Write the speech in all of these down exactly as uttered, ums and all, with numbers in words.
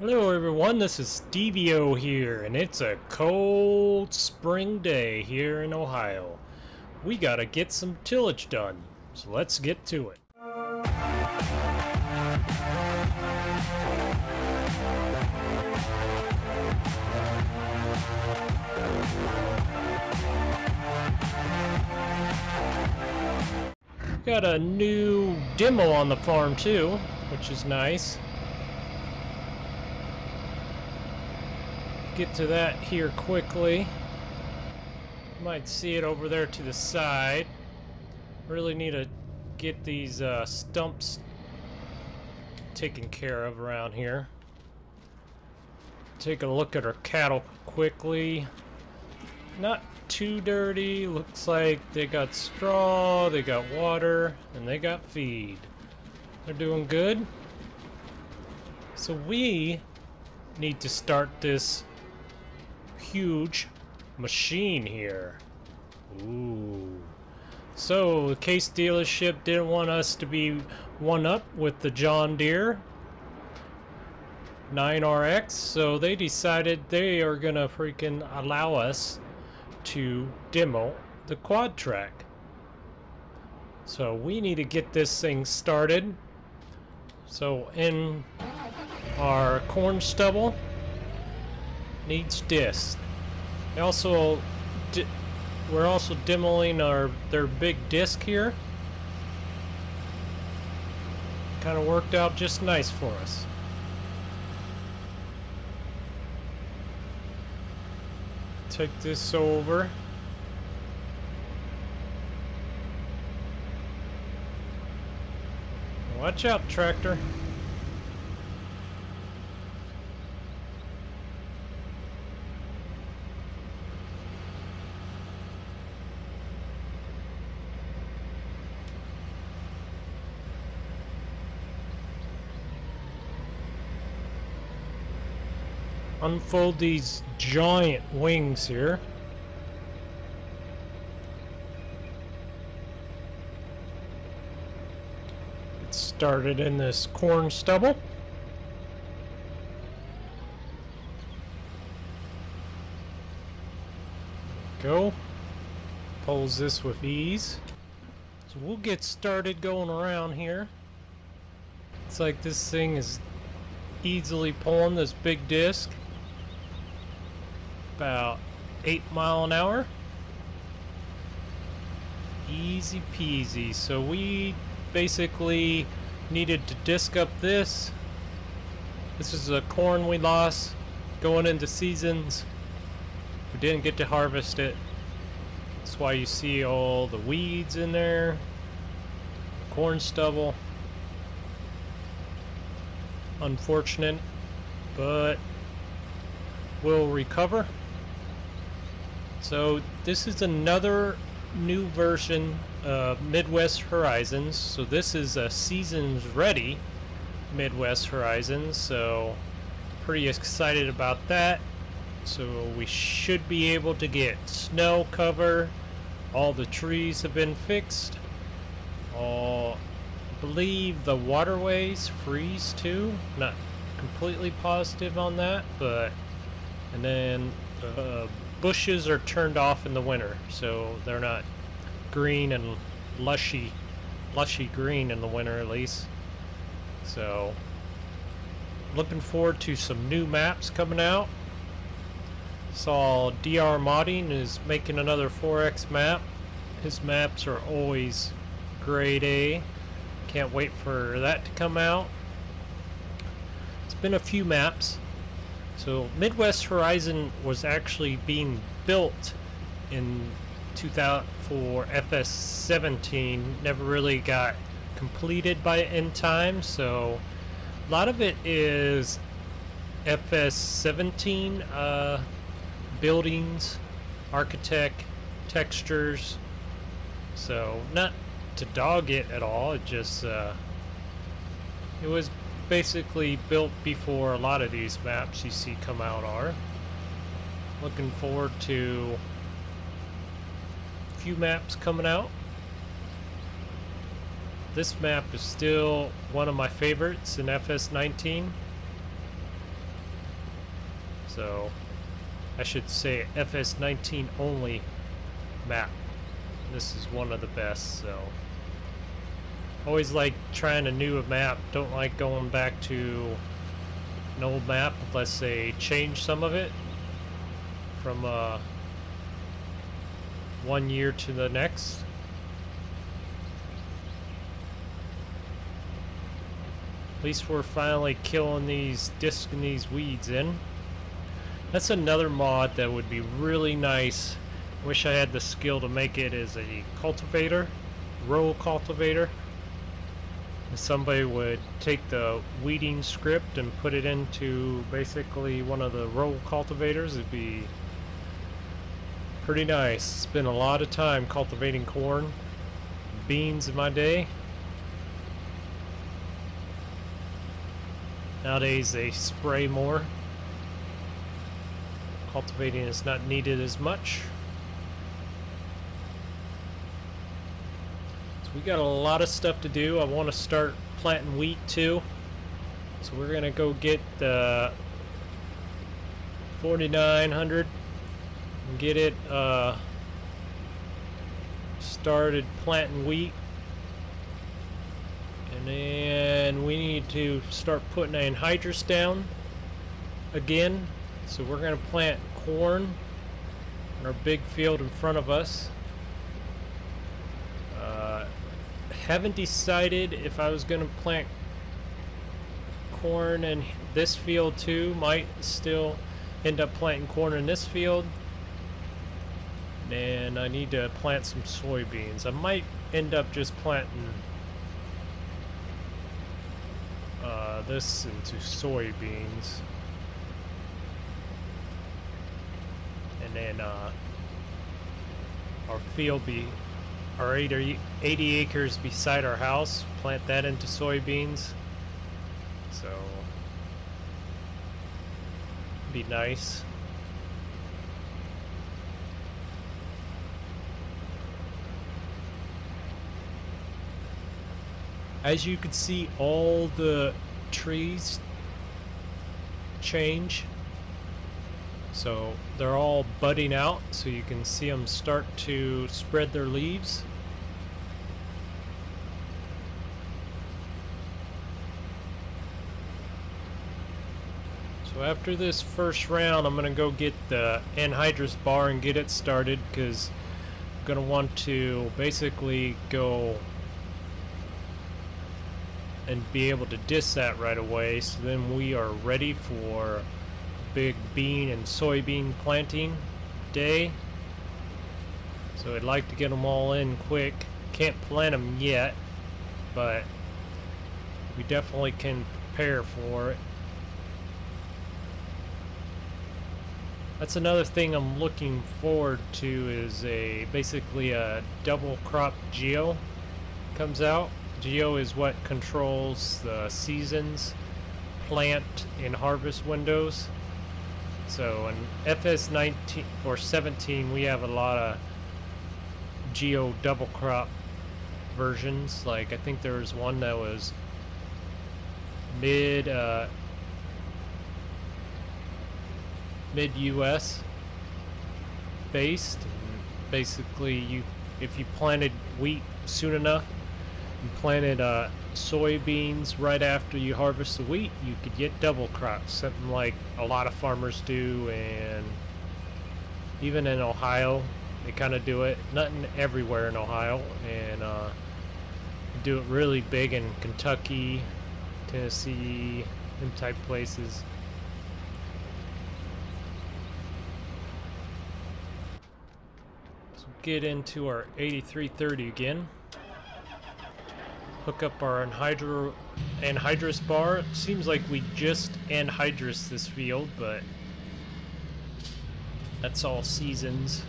Hello everyone, this is Stevio here, and it's a cold spring day here in Ohio. We gotta get some tillage done, so let's get to it. Got a new demo on the farm too, which is nice. Get to that here quickly. Might see it over there to the side. Really need to get these uh, stumps taken care of around here. Take a look at our cattle quickly. Not too dirty. Looks like they got straw, they got water, and they got feed. They're doing good. So we need to start this huge machine here. Ooh. So the CASE dealership didn't want us to be one up with the John Deere nine R X, so they decided they are gonna freaking allow us to demo the quad track. So we need to get this thing started. So in our corn stubble needs disc. They also di we're also demoing our their big disc here. Kind of worked out just nice for us. Take this over. Watch out, tractor. Unfold these giant wings here. It started in this corn stubble. Go. Pulls this with ease. So we'll get started going around here. It's like this thing is easily pulling this big disc. About eight mile an hour. Easy peasy. So we basically needed to disc up this. This is the corn we lost going into seasons. We didn't get to harvest it. That's why you see all the weeds in there. Corn stubble. Unfortunate, but we'll recover. So this is another new version of Midwest Horizons. So this is a season's ready Midwest Horizons. So pretty excited about that. So we should be able to get snow cover. All the trees have been fixed. All, I believe the waterways freeze too. Not completely positive on that, but and then uh, bushes are turned off in the winter, so they're not green and lushy, lushy green in the winter at least. So, looking forward to some new maps coming out. Saw D R Modding is making another four X map. His maps are always grade A. Can't wait for that to come out. It's been a few maps. So Midwest Horizon was actually being built in two thousand for F S seventeen. Never really got completed by in time, so a lot of it is F S seventeen uh, buildings, architect, textures. So not to dog it at all. It just uh, it was basically built before a lot of these maps you see come out are. Looking forward to a few maps coming out. This map is still one of my favorites in F S nineteen. So I should say F S nineteen only map. This is one of the best, so always like trying a new map. Don't like going back to an old map unless they change some of it from uh, one year to the next. At least we're finally killing these, disking these weeds in. That's another mod that would be really nice. Wish I had the skill to make it as a cultivator, row cultivator. If somebody would take the weeding script and put it into basically one of the row cultivators, it'd be pretty nice. Spent a lot of time cultivating corn, beans in my day. Nowadays they spray more. Cultivating is not needed as much. So we got a lot of stuff to do. I want to start planting wheat too. So we're going to go get the forty-nine hundred and get it uh, started planting wheat. And then we need to start putting anhydrous down again. So we're going to plant corn in our big field in front of us. Uh, haven't decided if I was going to plant corn in this field too. Might still end up planting corn in this field. And I need to plant some soybeans. I might end up just planting Uh, this into soybeans, and then uh, our field be our eighty, eighty acres beside our house, plant that into soybeans. So be nice. As you can see, all the trees change, so they're all budding out, so you can see them start to spread their leaves. So after this first round, I'm gonna go get the anhydrous bar and get it started, because I'm gonna want to basically go and be able to diss that right away, so then we are ready for big bean and soybean planting day. So I'd like to get them all in quick. Can't plant them yet, but we definitely can prepare for it. That's another thing I'm looking forward to, is a basically a double crop geo comes out. Geo is what controls the seasons, plant, and harvest windows. So in F S nineteen or seventeen, we have a lot of geo double crop versions. Like I think there was one that was mid uh, mid U S based. And basically, you if you planted wheat soon enough, and planted uh, soybeans right after you harvest the wheat, you could get double crops, something like a lot of farmers do, and even in Ohio they kind of do it. Nothing everywhere in Ohio, and uh, do it really big in Kentucky, Tennessee, them type places. So get into our eighty-three thirty again. Hook up our anhydro, anhydrous bar. It seems like we just anhydrous this field, but that's all seasons.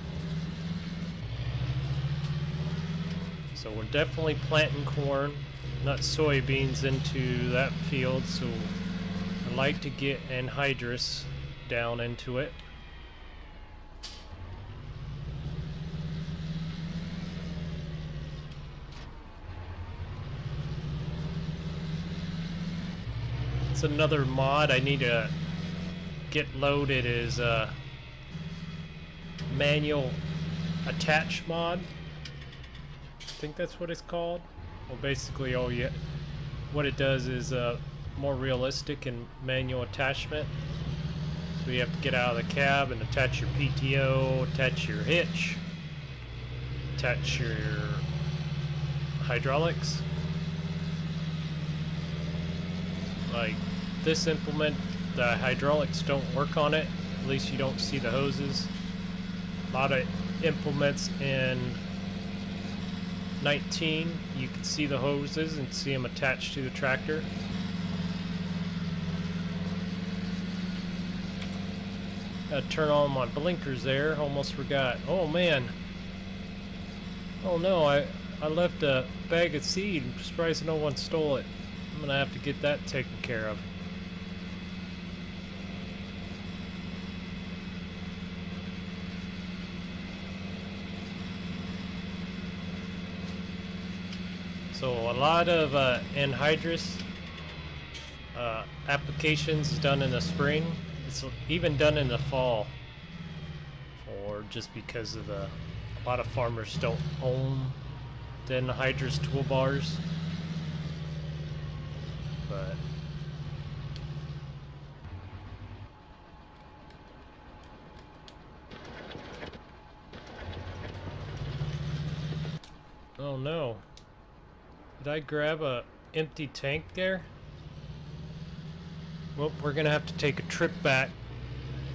So we're definitely planting corn, not soybeans, into that field. So I like to get anhydrous down into it. Another mod I need to get loaded is uh, manual attach mod. I think that's what it's called. Well, basically, all you what it does is uh, more realistic and manual attachment. So you have to get out of the cab and attach your P T O, attach your hitch, attach your hydraulics. Like this implement, the hydraulics don't work on it. At least you don't see the hoses. A lot of implements in nineteen, you can see the hoses and see them attached to the tractor. Gotta turn on my blinkers there. Almost forgot. Oh man. Oh no, I, I left a bag of seed. I'm surprised no one stole it. I'm gonna have to get that taken care of. So a lot of uh, anhydrous uh, applications done in the spring. It's even done in the fall, or just because of the a lot of farmers don't own the anhydrous toolbars. But oh no. Did I grab a empty tank there? Well, we're gonna have to take a trip back.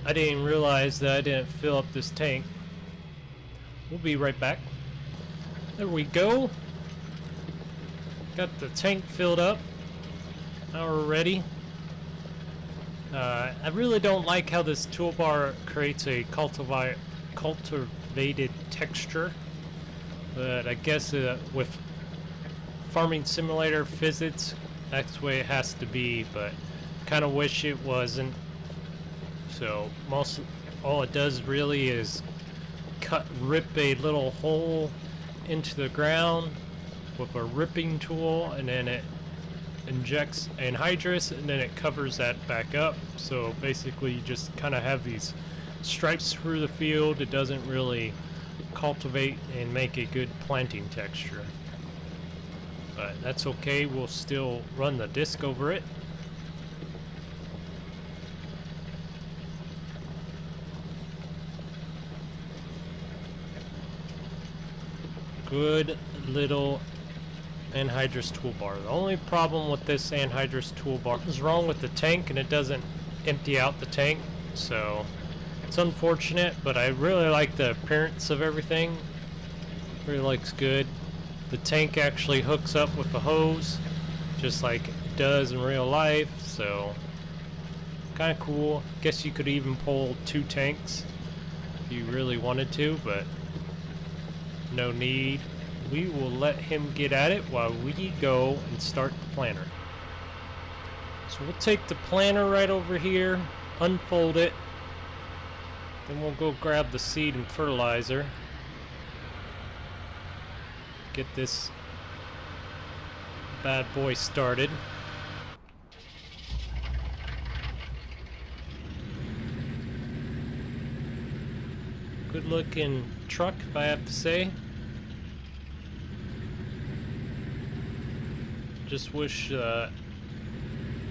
I didn't realize that I didn't fill up this tank. We'll be right back. There we go. Got the tank filled up. Now we're ready. Uh, I really don't like how this toolbar creates a cultivi cultivated texture. But I guess uh, with Farming Simulator physics, that's the way it has to be, but kind of wish it wasn't. So most all it does really is cut, rip a little hole into the ground with a ripping tool, and then it injects anhydrous, and then it covers that back up. So basically, you just kind of have these stripes through the field. It doesn't really cultivate and make a good planting texture. But that's okay, we'll still run the disc over it. Good little anhydrous toolbar. The only problem with this anhydrous toolbar is wrong with the tank, and it doesn't empty out the tank. So it's unfortunate, but I really like the appearance of everything. It really looks good. The tank actually hooks up with the hose, just like it does in real life, so kind of cool. Guess you could even pull two tanks if you really wanted to, but no need. We will let him get at it while we go and start the planter. So we'll take the planter right over here, unfold it, then we'll go grab the seed and fertilizer. Get this bad boy started. Good looking truck, if I have to say. Just wish uh,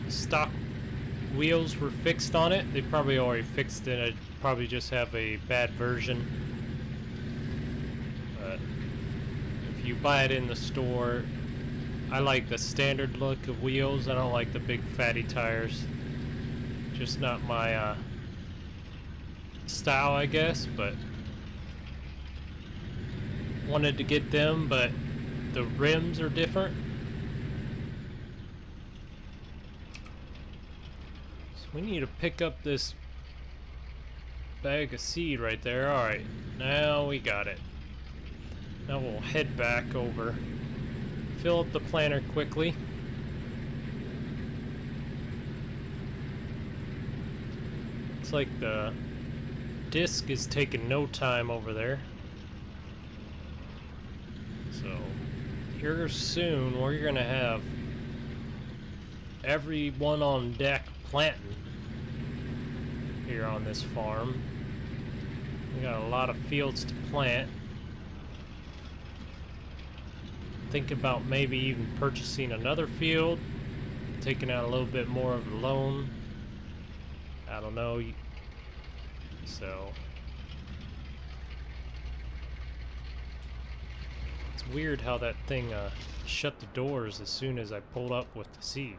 stock wheels were fixed on it. They probably already fixed it. I probably just have a bad version. You buy it in the store. I like the standard look of wheels. I don't like the big fatty tires. Just not my uh, style, I guess, but wanted to get them, but the rims are different. So we need to pick up this bag of seed right there. Alright, now we got it. Now we'll head back over, fill up the planter quickly. It's like the disc is taking no time over there. So here soon we're gonna have everyone on deck planting. here on this farm. We got a lot of fields to plant. Think about maybe even purchasing another field, taking out a little bit more of the loan. I don't know. So it's weird how that thing uh, shut the doors as soon as I pulled up with the seed.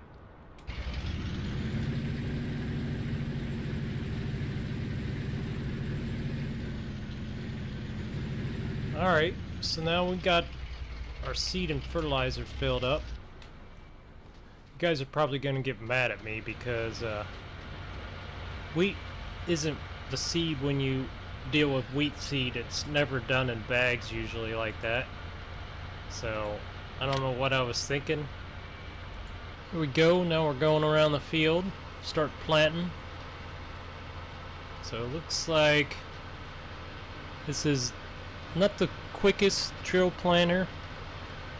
Alright, so now we've got our seed and fertilizer filled up. You guys are probably going to get mad at me because uh, wheat isn't the seed. When you deal with wheat seed, it's never done in bags usually like that. So I don't know what I was thinking. Here we go. Now we're going around the field, start planting. So it looks like this is not the quickest drill planter.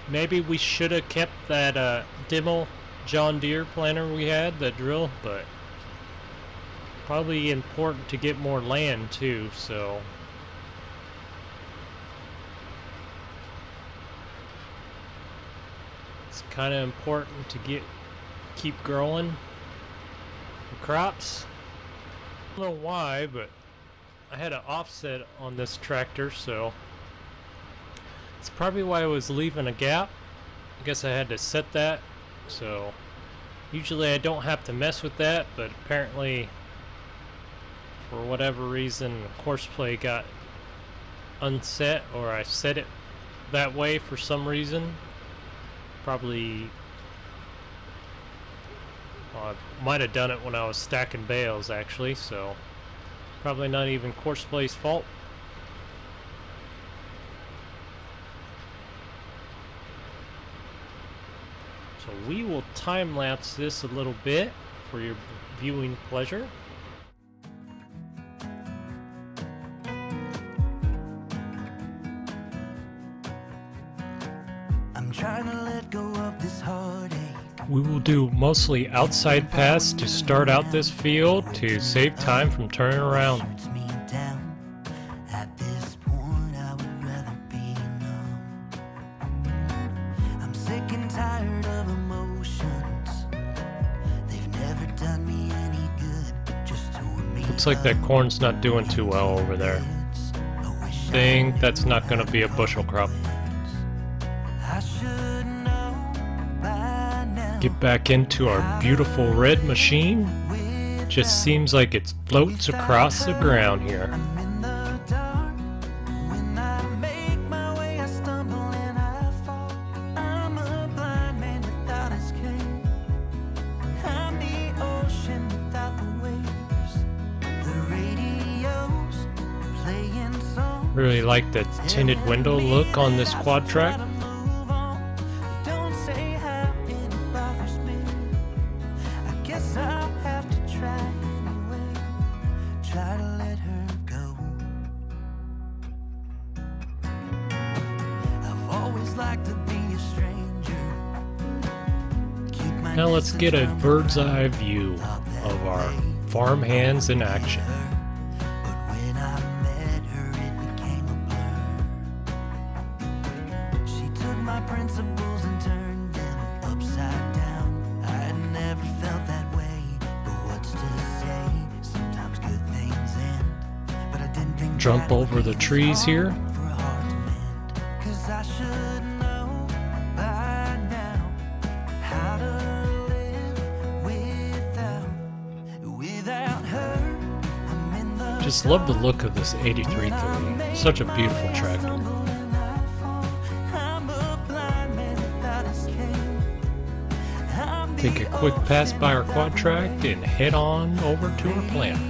Maybe we should have kept that uh, demo John Deere planter we had, the drill, but probably important to get more land too, so. It's kind of important to get keep growing the crops. I don't know why, but I had an offset on this tractor, so it's probably why I was leaving a gap. I guess I had to set that, so usually I don't have to mess with that, but apparently for whatever reason horseplay got unset, or I set it that way for some reason. Probably well, I might have done it when I was stacking bales actually, so probably not even horseplay's fault. So we will time-lapse this a little bit for your viewing pleasure. We will do mostly outside paths to start out this field to save time from turning around. Looks like that corn's not doing too well over there. I think that's not going to be a bushel crop. Get back into our beautiful red machine. Just seems like it floats across the ground here. Really like the tinted window look on this quad track. Now let's get a bird's eye view of our farm hands in action. Jump over the trees here. Just love the look of this eighty-three thirty. Such a beautiful tractor. Take a quick pass by our quad track and head on over to our plant.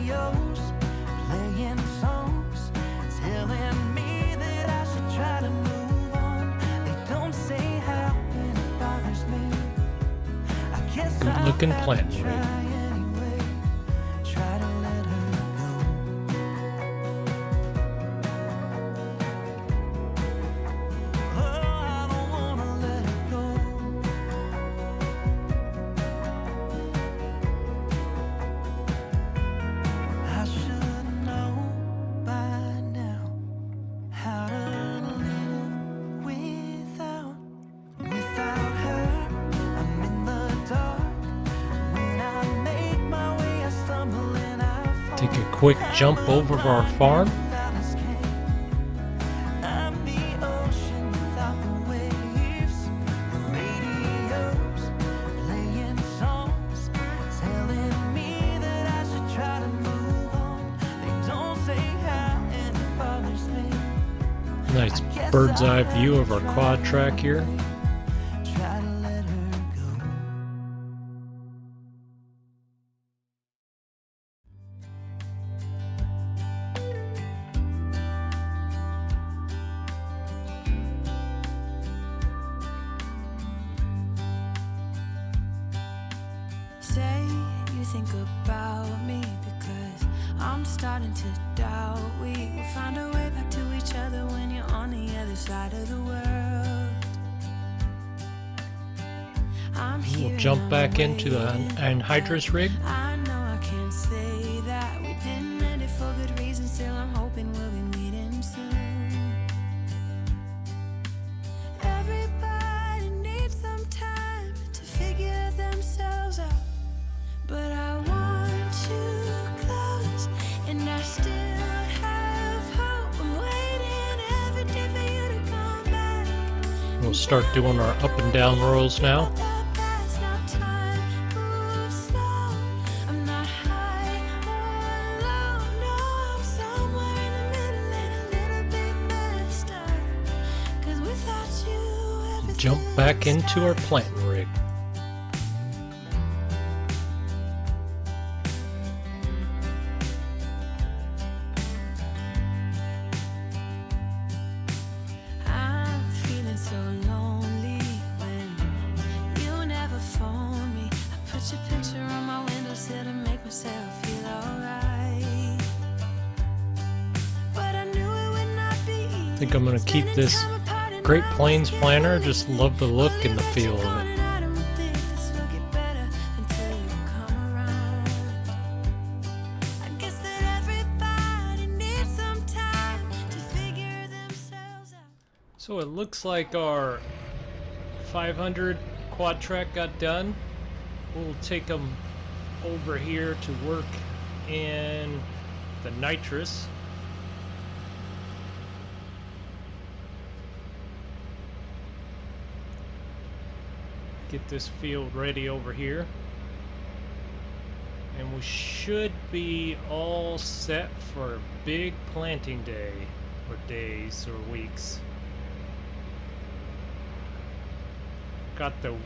Good looking plant room. Take a quick jump over to our farm. Nice bird's eye view of our quad track here. Think about me, because I'm starting to doubt we will find a way back to each other when you're on the other side of the world. I'm here. We'll jump back into the anhydrous rig. I know I can't say that we've been at it for good reason, still I'm hoping we'll be meeting soon. Everybody needs some time to figure themselves out. But I want you close, and I still have hope. I'm waiting every day for you to come back. We'll start doing our up and down rolls now. Jump back into our plant rig. I think I'm going to keep this Great Plains planter. Just love the look and the feel of it. So it looks like our five hundred quad track got done. We'll take them over here to work in the nitrous. Get this field ready over here, and we should be all set for a big planting day, or days, or weeks. Got the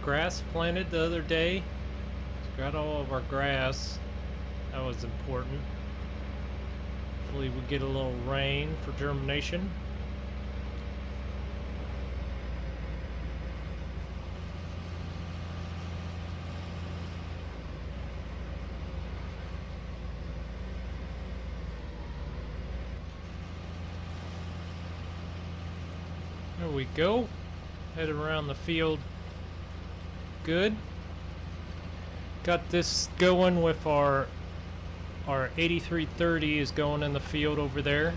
grass planted the other day. Got all of our grass. That was important. Hopefully we get a little rain for germination. There we go. Head around the field. Good. Got this going with our our eighty-three thirty is going in the field over there.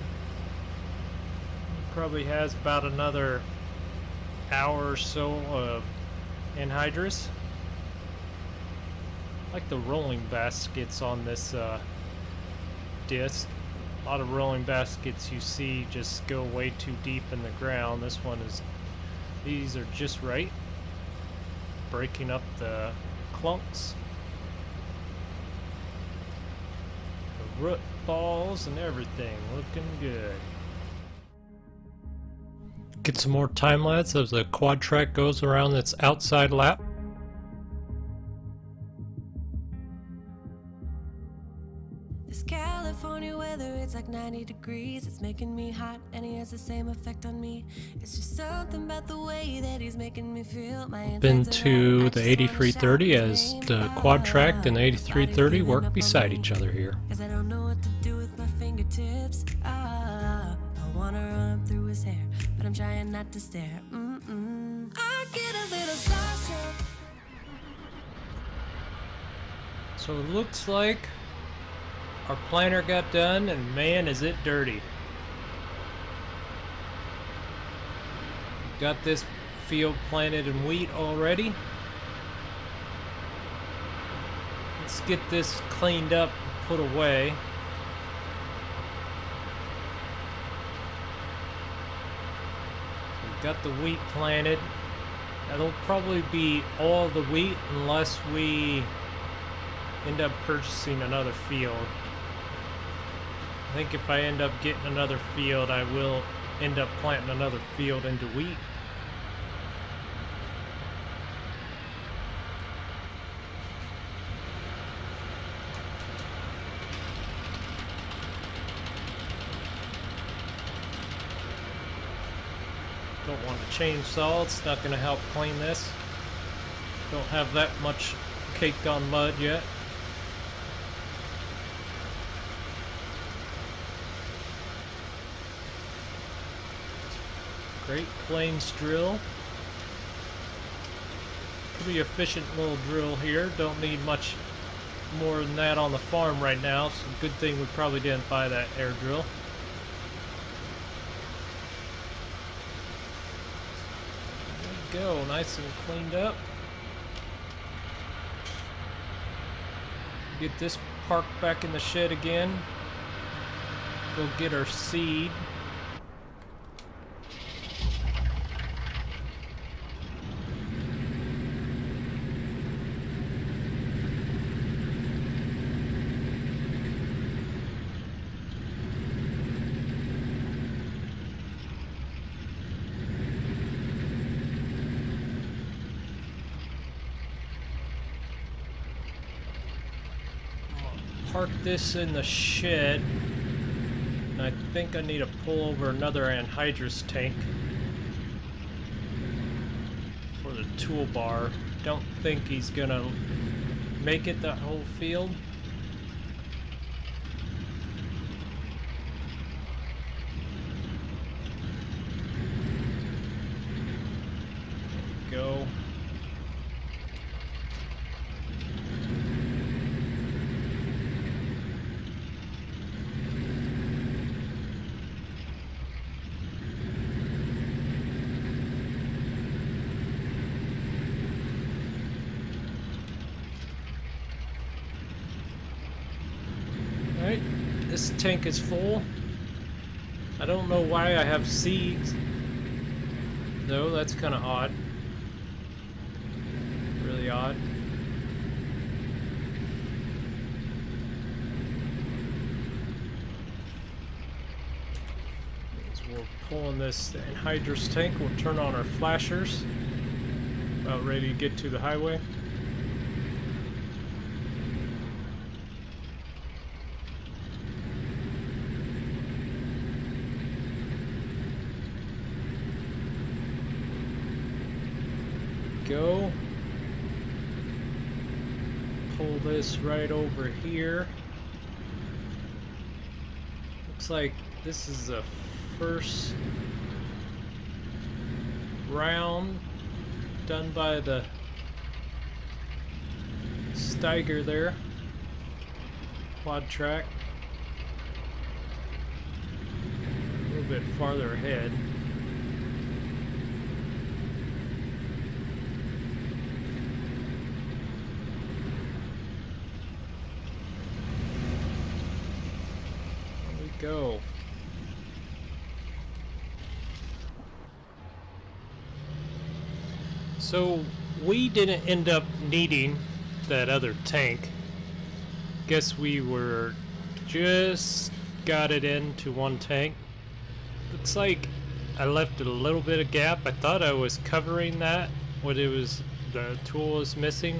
Probably has about another hour or so of anhydrous. I like the rolling baskets on this uh, disc. A lot of rolling baskets you see just go way too deep in the ground. This one is, these are just right, breaking up the clumps, the root balls and everything. Looking good. Get some more time lapse as the quad track goes around its outside lap. California weather, it's like ninety degrees, it's making me hot, and he has the same effect on me. It's just something about the way that he's making me feel. My been to the eighty-three thirty as the quad track and the eighty-three thirty work beside each other here. Cause I don't know what to do with my fingertips. Ah, I wanna run through his hair, but I'm trying not to stare. Mm-mm. I get a little sauce. So it looks like our planter got done, and man, is it dirty. Got this field planted in wheat already. Let's get this cleaned up put away. We've got the wheat planted. That'll probably be all the wheat unless we end up purchasing another field. I think if I end up getting another field, I will end up planting another field into wheat. Don't want to chainsaw, it's not going to help clean this. Don't have that much caked on mud yet. Great Plains drill. Pretty efficient little drill here. Don't need much more than that on the farm right now, so good thing we probably didn't buy that air drill. Go, nice and cleaned up. Get this parked back in the shed again. Go get our seed. Park this in the shed, and I think I need to pull over another anhydrous tank for the toolbar. Don't think he's gonna make it that whole field. Go. This tank is full. I don't know why I have seeds, though. That's kind of odd. Really odd. As we're pulling this anhydrous tank, we'll turn on our flashers. About ready to get to the highway. Go. Pull this right over here. Looks like this is the first round done by the Steiger there. Quad track. A little bit farther ahead. Go. So we didn't end up needing that other tank. Guess we were just got it into one tank. Looks like I left a little bit of gap. I thought I was covering that, what it was, the tool was missing.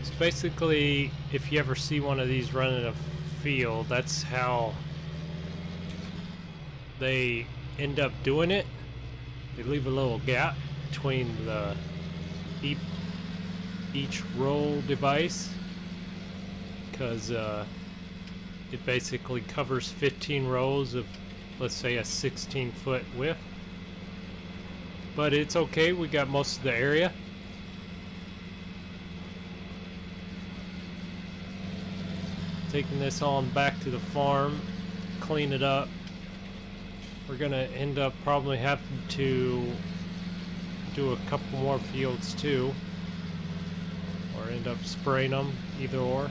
It's basically, if you ever see one of these running a field, that's how they end up doing it. They leave a little gap between the each, each roll device, because uh, it basically covers fifteen rows of, let's say, a sixteen foot width. But it's okay, we got most of the area. Taking this on back to the farm, clean it up. We're gonna end up probably having to do a couple more fields too, or end up spraying them, either or.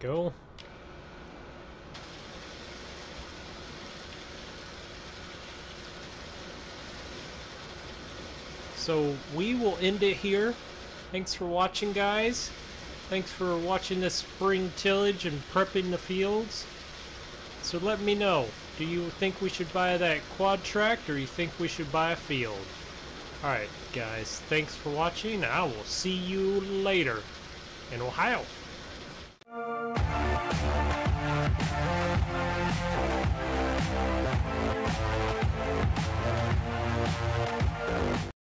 go. So we will end it here. Thanks for watching, guys. Thanks for watching this spring tillage and prepping the fields. So let me know, do you think we should buy that quad tract, or you think we should buy a field? Alright guys, thanks for watching. I will see you later in Ohio.